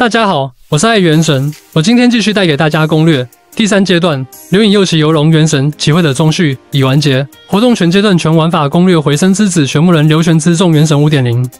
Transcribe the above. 大家好，我是爱原神，我今天继续带给大家攻略。第三阶段流影右旗游龙原神棋会的中序已完结，活动全阶段全玩法攻略回声之子玄木人流玄之众原神 5.0。